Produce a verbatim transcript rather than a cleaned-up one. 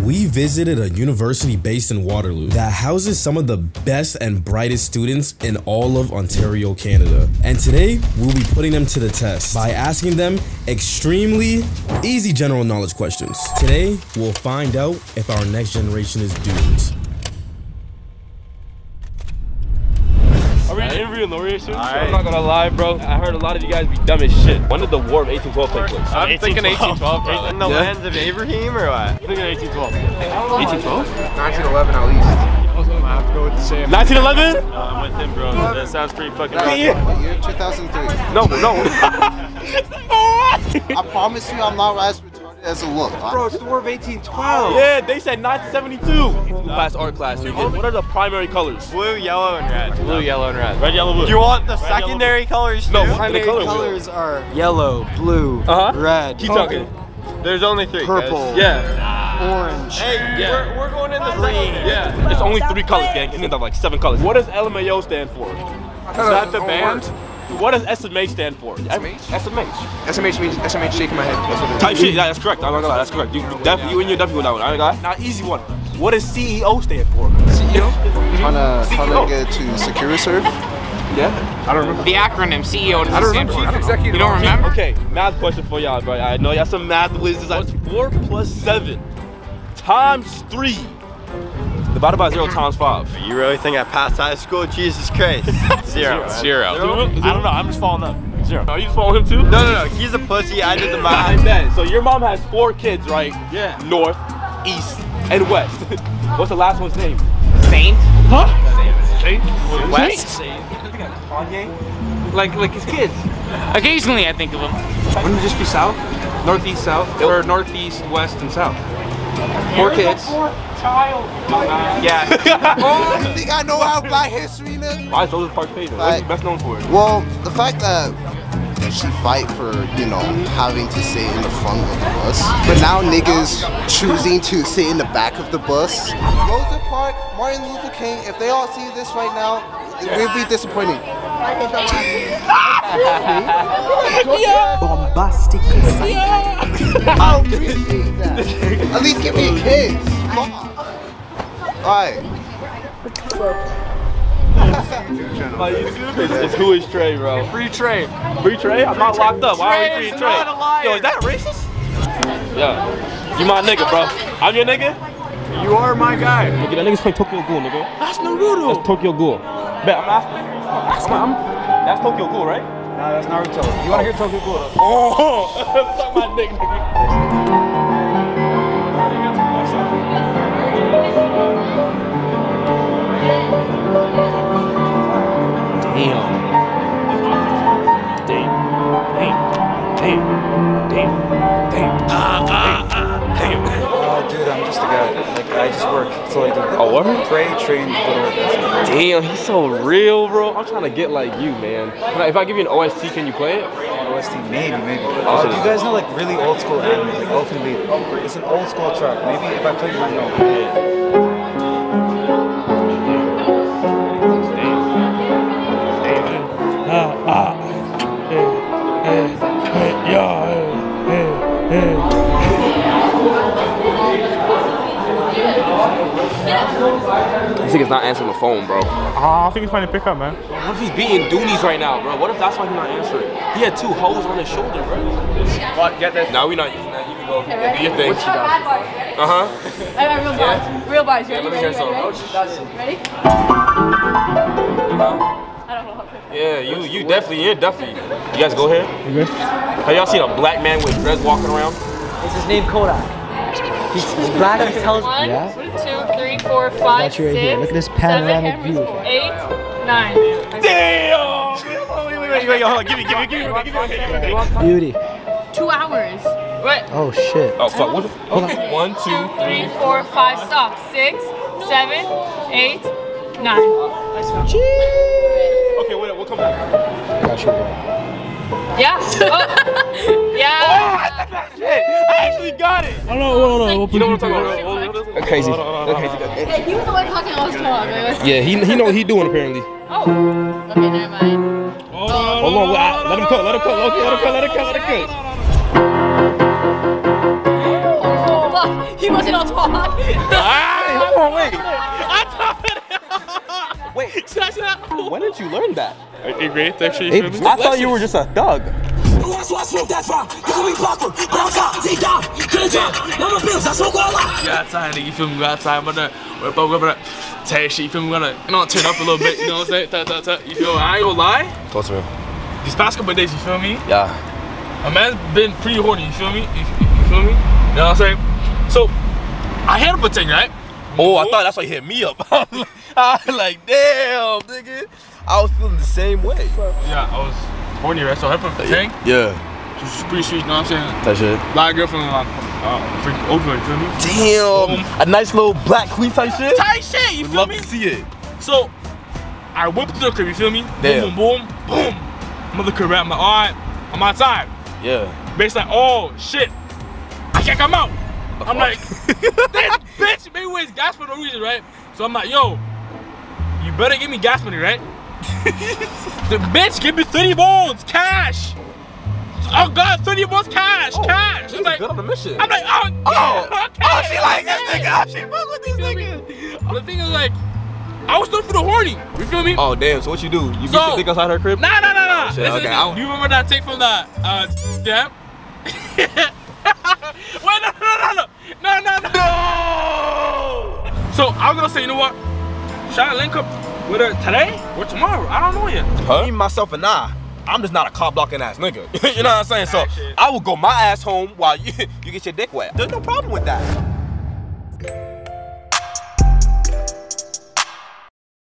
we visited a university based in Waterloo that houses some of the best and brightest students in all of Ontario, Canada. And today, we'll be putting them to the test by asking them extremely easy general knowledge questions. Today, we'll find out if our next generation is dudes. Laureate students? Right. I'm not gonna lie, bro. I heard a lot of you guys be dumb as shit. When did the War of eighteen twelve take place? I'm thinking eighteen twelve, bro. In the yeah. lands of Abraham or what? I'm thinking eighteen twelve. eighteen twelve? nineteen eleven at least. I have to go with the same. nineteen eleven? No, I'm with him, bro. That sounds pretty fucking right. What year? two thousand three. No, no. I promise you I'm not as retarded as it looks. Bro, it's the War of eighteen twelve. Yeah, they said nineteen seventy-two. Class, art class. Dude. What are the primary colors? Blue, yellow, and red. Blue, yellow, and red. Red, yellow, blue. Do you want the red, secondary yellow, colors too? No, primary color colors blue. Are yellow, blue, uh-huh. red. Keep talking. There's only three. Purple. Guys. Yeah. Nah. Orange. Hey, yeah. we're, we're going in the green. Yeah. It's only three colors, gang. You need to have like seven colors. What does L M A O stand for? Is that the band? What does S M H stand for? S M H? S M H. S M H means S M H shaking my head. That's Type shit, yeah, that's correct. I'm not gonna lie, that's correct. You, you, def, you and your definitely go that one. I ain't got it. Now, easy one. What does C E O stand for? C E O? How to get to secure serve? Yeah, I don't remember. The acronym C E O doesn't I don't stand remember. for. You don't remember? Okay, math question for y'all, bro. I know y'all some math whizzes. What's four plus seven? Times three divided by zero times five. You really think I passed high school? Jesus Christ. Zero. Zero. Zero. Zero. Zero. I don't know. I'm just following up. Zero. Are you following him too? No, no, no. He's a pussy. I did the math. Then, so your mom has four kids, right? Yeah. North, east, and west. What's the last one's name? Saint. Huh? Saint. Saint? West. Saint. Kanye. Like, like his kids. Occasionally, I think of him. Wouldn't it just be south, northeast, south, or northeast, west, and south? Four kids. Child. Uh, yeah. Oh, I think I know how Black history is. Why is Rosa Parks famous? What's he best known for? Well, the fact that she fight for, you know, having to sit in the front of the bus, but now niggas choosing to sit in the back of the bus. Rosa Parks, Martin Luther King, if they all see this right now, yeah. we'll be disappointed. Yeah. Bombastic. Yeah. I appreciate that. At least give me a kiss. Come on. Alright. My YouTube is, is who is Trey, bro. Free Trey. Free Trey? I'm not locked up. Why are we free Trey? Yo, is that racist? Yeah. You my nigga, bro. I'm your nigga? You are my guy. Nigga, that nigga's playing Tokyo Ghoul, nigga. That's Naruto. That's Tokyo Ghoul. Bet, I'm asking. I'm, I'm, that's Tokyo Ghoul, right? Nah, that's Naruto. You wanna hear Tokyo Ghoul? Oh! Suck my dick, nigga. Damn. Damn. Damn. Damn. Damn. Ah, ah, damn. Oh, dude, I'm just a guy. Like, I just work. That's all I do. Oh, what? Pray, train, whatever. Damn, he's so real, bro. I'm trying to get like you, man. I, if I give you an O S T, can you play it? O S T, maybe, maybe. Oh, do you guys know like really old school anime, like Elfin Beat? Oh, it's an old school track. Maybe if I play it, I know. I think it's not answering the phone, bro. Ah, uh, I think he's trying to pick up, man. What if he's beating duties right now, bro? What if that's why he's not answering? He had two hoes on his shoulder, bro. What? Get that? No, we're not using that. You can go. Okay, do your thing. What you got? Uh huh. I got real bars. Yeah. Real bars. Ready? Yeah, let me hear some. Ready? I don't know how to. Yeah, you, you definitely, you're definitely. You guys go here. You good? Have y'all seen a black man with dreads walking around? Is his name Kodak? He's black as hell. One, yeah. two, three, four, five, six, right. Look at this panoramic seven, view. Eight, nine. Damn! Wait, wait, wait, wait, hold on. Give me, give me, give me, give me, give me. Beauty. Two hours. What? Oh shit. Oh fuck. What? Okay. One, two, three, four, five. Stop. Six, seven, eight, nine. Jeez. Okay, wait. We'll come back. Got you. Yeah. Oh. Yeah. Oh, I actually got it! Hold on, hold on, hold on. You know what I'm talking about? Crazy. Crazy. He was the one talking, I was talking. Yeah, he, he know what he doing apparently. Oh. Okay, never mind. Oh. Hold on, I, let him cook, let him cook, let him cook, let him cook, let him cook. Oh, fuck. He wasn't on top. Ah, hold on, wait. On top of it. Wait. Should I, should I? When did you learn that? Eighth grade, actually. Eight, I thought you were just a thug. That's why I smoke, that's why. Cause we proper, brown top, deep down, good job. Number bills, I smoke all out. You outside, nigga, you feel me? Go outside, but then, we're about to take shit, you feel me? We're gonna, you know, turn up a little bit, you know what I'm saying? Ta, ta, ta. You feel me? I ain't gonna lie. Talk to me. These past couple days, you feel me? Yeah. A man's been pretty horny, you feel me? You, you feel me? You know what I'm saying? So, I hit up a thing, right? Oh, I thought that's why he hit me up. I was like, I was like, damn, nigga. I was feeling the same way. Yeah, I was. Horny, right? So I heard from Tang. Yeah. She's pretty sweet, you know what I'm saying? That shit. Black girl from like, uh, freaking Oakland, you feel me? Damn! Boom. A nice little black queen type shit? Type shit, you Would feel love me? love to see it. So, I whipped to the crib, you feel me? Damn. Boom, boom, boom, boom. Mother crib, right? I'm like, alright, I'm outside. Yeah. Bitch like, oh, shit. I can't come out. The I'm fuck? Like, this bitch made me waste gas for no reason, right? So I'm like, yo, you better give me gas money, right? The bitch give me thirty bones cash. Oh god, thirty bones cash, oh, cash. She's like, good on the mission. I'm like, oh, oh, yeah, okay, oh she like this nigga. Oh, she fuck with this nigga. But the thing is, like, I was still for the horny. You feel me? Oh damn. So what you do? You beat so, the dick outside her crib? Nah, nah, nah, nah. Oh, shit, listen, okay, listen. You remember that take from that? Uh, damn. Wait, no, no, no, no, no, no, no. No. So I was gonna say, you know what? Should I link up? Whether today or tomorrow, I don't know yet. Huh? Me, myself, and I, I'm just not a cop-blocking ass nigga. You know what I'm saying? So, I will go my ass home while you, you get your dick wet. There's no problem with that.